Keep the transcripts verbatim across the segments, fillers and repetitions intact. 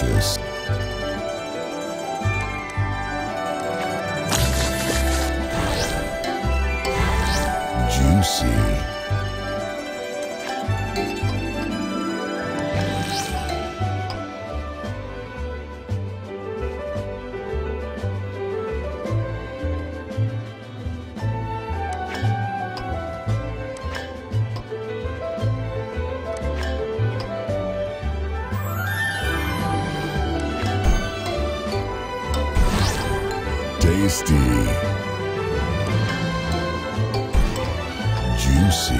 delicious. Juicy. Tasty. Juicy.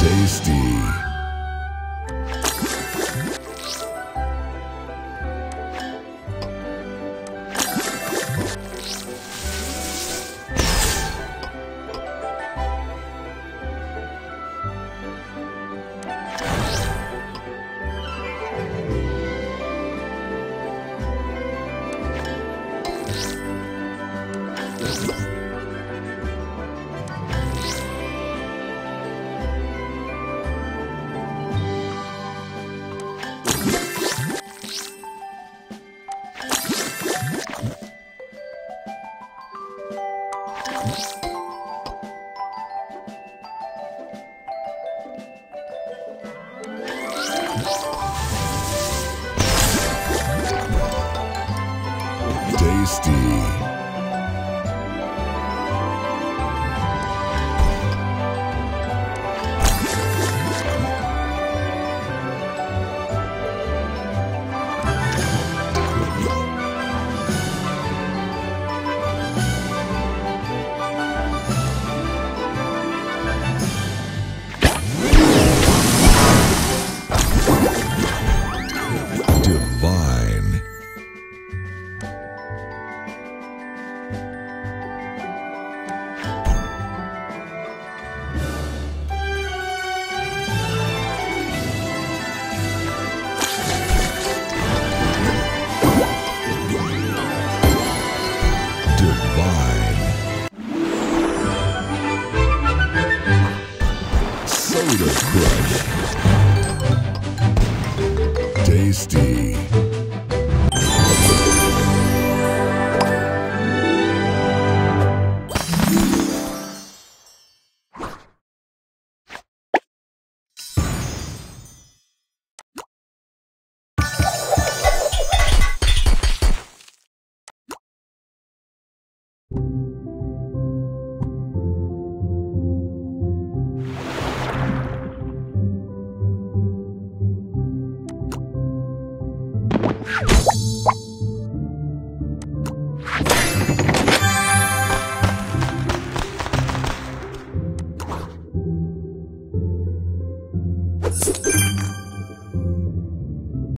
Tasty. Tasty. Tasty.